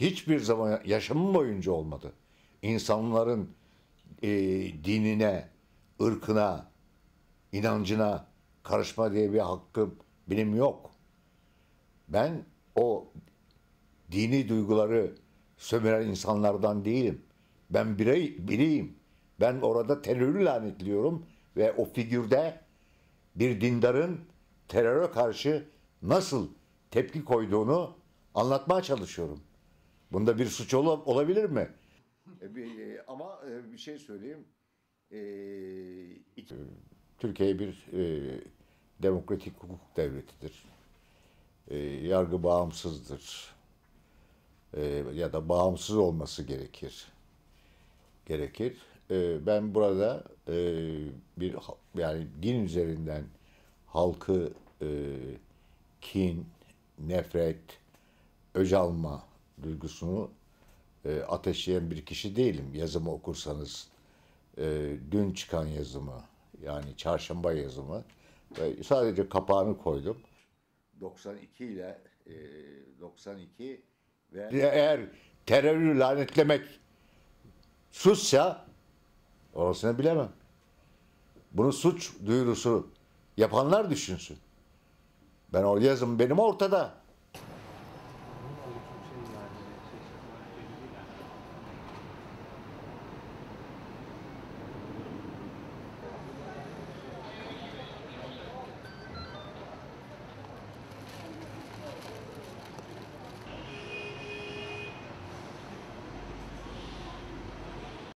hiçbir zaman yaşamım boyunca olmadı. İnsanların dinine, ırkına, inancına karışma diye bir hakkım benim yok. Ben o dini duyguları sömüren insanlardan değilim. Ben biriyim. Ben orada terörü lanetliyorum ve o figürde bir dindarın teröre karşı nasıl tepki koyduğunu anlatmaya çalışıyorum. Bunda bir suç olabilir mi? Ama bir şey söyleyeyim. Türkiye bir demokratik hukuk devletidir. Yargı bağımsızdır. Ya da bağımsız olması gerekir. Ben burada bir yani din üzerinden halkı kin, nefret, öc alma duygusunu ateşleyen bir kişi değilim. Yazımı okursanız dün çıkan yazımı, yani çarşamba yazımı, sadece kapağını koydum. 92 ve eğer terörü lanetlemek suçsa orasını bilemem. Bunu suç duyurusu yapanlar düşünsün. Ben o yazım benim ortada.